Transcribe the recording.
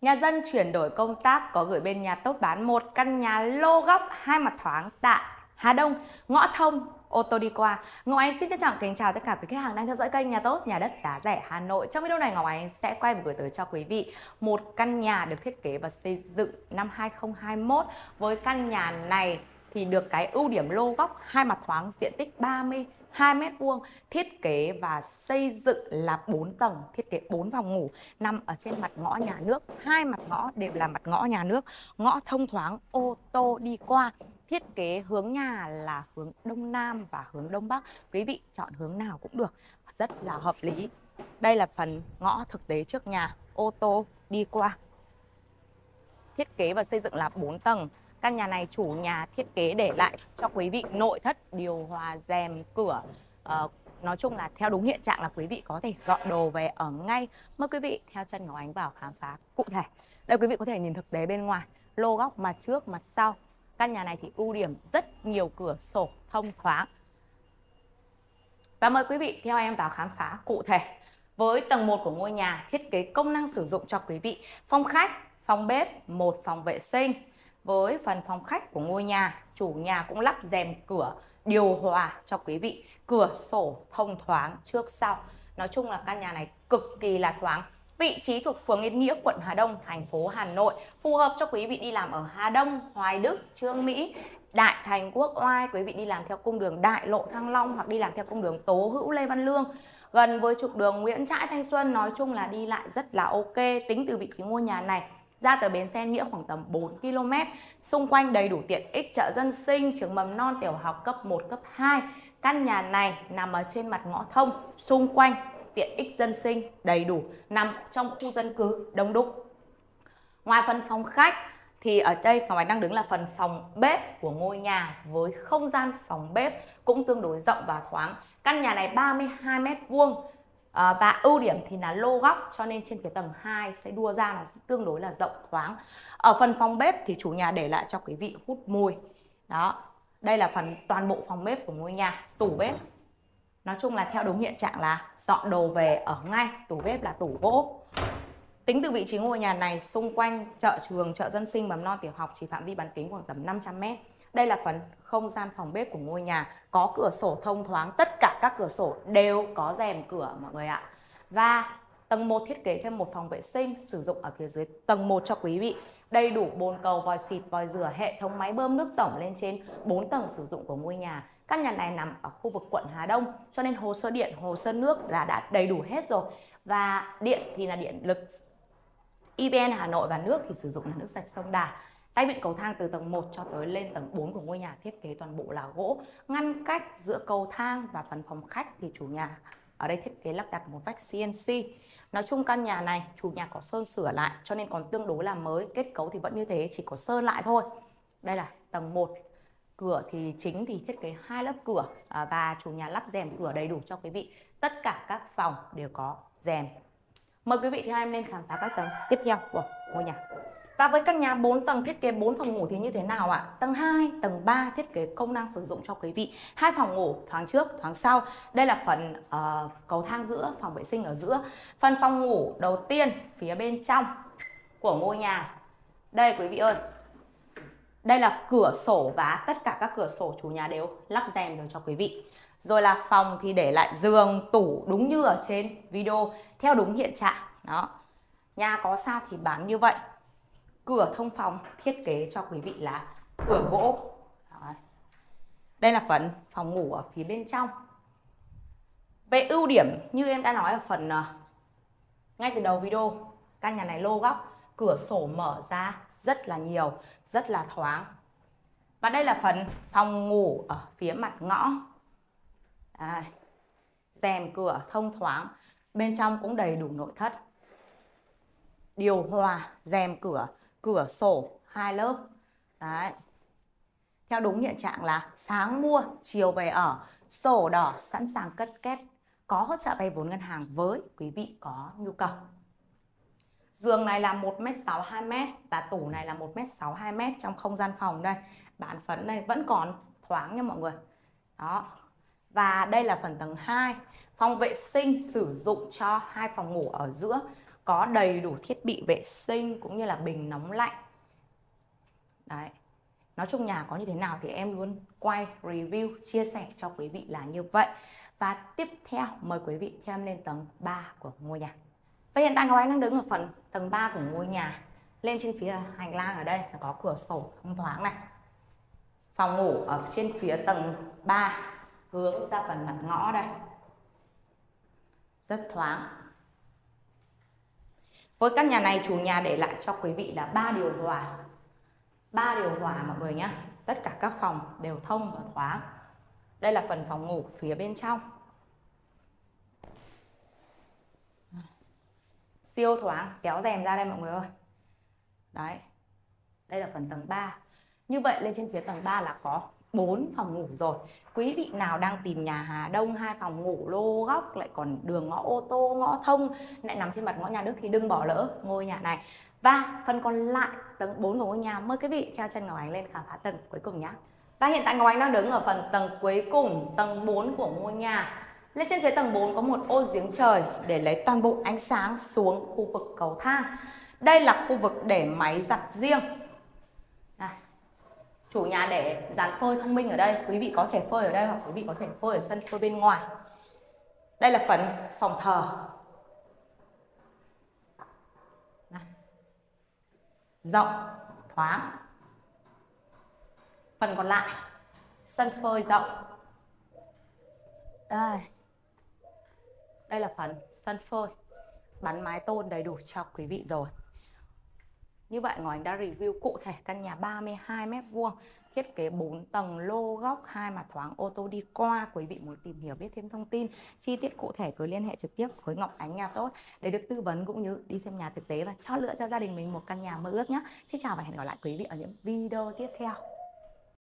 Nhà dân chuyển đổi công tác có gửi bên Nhà Tốt bán một căn nhà lô góc hai mặt thoáng tại Hà Đông, ngõ thông, ô tô đi qua. Ngọc Ánh xin trân trọng kính chào tất cả quý khách hàng đang theo dõi kênh Nhà Tốt, nhà đất giá rẻ Hà Nội. Trong video này Ngọc Ánh sẽ quay và gửi tới cho quý vị một căn nhà được thiết kế và xây dựng năm 2021. Với căn nhà này thì được cái ưu điểm lô góc hai mặt thoáng, diện tích 32 m², thiết kế và xây dựng là 4 tầng, thiết kế 4 phòng ngủ, nằm ở trên mặt ngõ nhà nước, hai mặt ngõ đều là mặt ngõ nhà nước, ngõ thông thoáng, ô tô đi qua. Thiết kế hướng nhà là hướng Đông Nam và hướng Đông Bắc. Quý vị chọn hướng nào cũng được, rất là hợp lý. Đây là phần ngõ thực tế trước nhà, ô tô đi qua. Thiết kế và xây dựng là 4 tầng. Căn nhà này chủ nhà thiết kế để lại cho quý vị nội thất, điều hòa, rèm, cửa. Nói chung là theo đúng hiện trạng là quý vị có thể dọn đồ về ở ngay. Mời quý vị theo chân Ngọc Ánh vào khám phá cụ thể. Đây, quý vị có thể nhìn thực tế bên ngoài, lô góc mặt trước, mặt sau. Căn nhà này thì ưu điểm rất nhiều cửa sổ thông thoáng. Và mời quý vị theo em vào khám phá cụ thể. Với tầng 1 của ngôi nhà, thiết kế công năng sử dụng cho quý vị phòng khách, phòng bếp, một phòng vệ sinh. Với phần phòng khách của ngôi nhà, chủ nhà cũng lắp rèm cửa, điều hòa cho quý vị, cửa sổ thông thoáng trước sau. Nói chung là căn nhà này cực kỳ là thoáng. Vị trí thuộc phường Yên Nghĩa, quận Hà Đông, thành phố Hà Nội, phù hợp cho quý vị đi làm ở Hà Đông, Hoài Đức, Trương Mỹ, Đại Thành, Quốc Oai. Quý vị đi làm theo cung đường Đại Lộ Thăng Long hoặc đi làm theo cung đường Tố Hữu, Lê Văn Lương, gần với trục đường Nguyễn Trãi, Thanh Xuân. Nói chung là đi lại rất là ok. Tính từ vị trí ngôi nhà này ra tới bến xe Yên Nghĩa khoảng tầm 4 km. Xung quanh đầy đủ tiện ích, chợ dân sinh, trường mầm non, tiểu học cấp 1, cấp 2. Căn nhà này nằm ở trên mặt ngõ thông, xung quanh tiện ích dân sinh đầy đủ, nằm trong khu dân cư đông đúc. Ngoài phần phòng khách thì ở đây Ngọc Ánh đang đứng là phần phòng bếp của ngôi nhà, với không gian phòng bếp cũng tương đối rộng và thoáng. Căn nhà này 32 m², và ưu điểm thì là lô góc, cho nên trên cái tầng 2 sẽ đua ra là tương đối là rộng thoáng. Ở phần phòng bếp thì chủ nhà để lại cho quý vị hút mùi. Đó, đây là phần toàn bộ phòng bếp của ngôi nhà, tủ bếp. Nói chung là theo đúng hiện trạng là dọn đồ về ở ngay, tủ bếp là tủ gỗ. Tính từ vị trí ngôi nhà này, xung quanh chợ trường, chợ dân sinh, mầm non, tiểu học chỉ phạm vi bán kính khoảng tầm 500 m. Đây là phần không gian phòng bếp của ngôi nhà, có cửa sổ thông thoáng, tất cả các cửa sổ đều có rèm cửa mọi người ạ. Và tầng 1 thiết kế thêm một phòng vệ sinh sử dụng ở phía dưới tầng 1 cho quý vị. Đầy đủ bồn cầu, vòi xịt, vòi rửa, hệ thống máy bơm nước tổng lên trên 4 tầng sử dụng của ngôi nhà. Căn nhà này nằm ở khu vực quận Hà Đông, cho nên hồ sơ điện, hồ sơ nước là đã đầy đủ hết rồi. Và điện thì là điện lực EVN Hà Nội, và nước thì sử dụng là nước sạch sông Đà. Tay vịn cầu thang từ tầng 1 cho tới lên tầng 4 của ngôi nhà thiết kế toàn bộ là gỗ. Ngăn cách giữa cầu thang và phần phòng khách thì chủ nhà ở đây thiết kế lắp đặt một vách CNC. Nói chung căn nhà này chủ nhà có sơn sửa lại, cho nên còn tương đối là mới. Kết cấu thì vẫn như thế, chỉ có sơn lại thôi. Đây là tầng 1. Cửa thì chính thì thiết kế 2 lớp cửa, và chủ nhà lắp rèm cửa đầy đủ cho quý vị. Tất cả các phòng đều có rèm. Mời quý vị theo em lên khám phá các tầng tiếp theo của ngôi nhà. Và với căn nhà 4 tầng thiết kế 4 phòng ngủ thì như thế nào ạ? Tầng 2, tầng 3 thiết kế công năng sử dụng cho quý vị 2 phòng ngủ, thoáng trước, thoáng sau. Đây là phần cầu thang giữa, phòng vệ sinh ở giữa. Phần phòng ngủ đầu tiên phía bên trong của ngôi nhà. Đây quý vị ơi, đây là cửa sổ và tất cả các cửa sổ chủ nhà đều lắp rèm rồi cho quý vị. Rồi là phòng thì để lại giường, tủ đúng như ở trên video, theo đúng hiện trạng. Đó, nhà có sao thì bán như vậy. Cửa thông phòng thiết kế cho quý vị là cửa gỗ. Đây là phần phòng ngủ ở phía bên trong. Về ưu điểm như em đã nói ở phần ngay từ đầu video, căn nhà này lô góc, cửa sổ mở ra rất là nhiều, rất là thoáng. Và đây là phần phòng ngủ ở phía mặt ngõ. Rèm cửa thông thoáng, bên trong cũng đầy đủ nội thất, điều hòa, rèm cửa, cửa sổ 2 lớp. Đấy, theo đúng hiện trạng là sáng mua chiều về ở, sổ đỏ sẵn sàng cất két, có hỗ trợ vay vốn ngân hàng với quý vị có nhu cầu. Giường này là 1m6 2m, và tủ này là 1m6 2m. Trong không gian phòng đây, bàn phấn này vẫn còn thoáng nha mọi người. Đó, và đây là phần tầng 2, phòng vệ sinh sử dụng cho 2 phòng ngủ ở giữa. có đầy đủ thiết bị vệ sinh cũng như là bình nóng lạnh. Đấy. Nói chung nhà có như thế nào thì em luôn quay review, chia sẻ cho quý vị là như vậy. Và tiếp theo mời quý vị theo em lên tầng 3 của ngôi nhà. Và hiện tại Ngọc Ánh đang đứng ở phần tầng 3 của ngôi nhà. Lên trên phía hành lang ở đây là có cửa sổ thông thoáng này. Phòng ngủ ở trên phía tầng 3 hướng ra phần mặt ngõ đây. Rất thoáng. Với căn nhà này, chủ nhà để lại cho quý vị là 3 điều hòa. 3 điều hòa mọi người nhé. Tất cả các phòng đều thông và thoáng. Đây là phần phòng ngủ phía bên trong. Siêu thoáng, kéo rèm ra đây mọi người ơi. Đấy. Đây là phần tầng 3. Như vậy lên trên phía tầng 3 là có 4 phòng ngủ rồi. Quý vị nào đang tìm nhà Hà Đông 2 phòng ngủ lô góc lại còn đường ngõ ô tô, ngõ thông lại nằm trên mặt ngõ nhà nước thì đừng bỏ lỡ ngôi nhà này. Và phần còn lại tầng 4 của ngôi nhà, mời quý vị theo chân Ngọc Ánh lên khám phá tầng cuối cùng nhé. Và hiện tại Ngọc Ánh đang đứng ở phần tầng cuối cùng, tầng 4 của ngôi nhà. Lên trên phía tầng 4 có một ô giếng trời để lấy toàn bộ ánh sáng xuống khu vực cầu thang. Đây là khu vực để máy giặt riêng. Chủ nhà để dàn phơi thông minh ở đây, quý vị có thể phơi ở đây hoặc quý vị có thể phơi ở sân phơi bên ngoài. Đây là phần phòng thờ. Rộng, thoáng. Phần còn lại, sân phơi rộng. Đây. Đây là phần sân phơi. Bắn mái tôn đầy đủ cho quý vị rồi. Như vậy Ngọc Ánh đã review cụ thể căn nhà 32m2, thiết kế 4 tầng lô góc, 2 mặt thoáng, ô tô đi qua. Quý vị muốn tìm hiểu biết thêm thông tin chi tiết cụ thể cứ liên hệ trực tiếp với Ngọc Ánh Nhà Tốt để được tư vấn cũng như đi xem nhà thực tế và chọn lựa cho gia đình mình một căn nhà mơ ước nhé. Xin chào và hẹn gặp lại quý vị ở những video tiếp theo.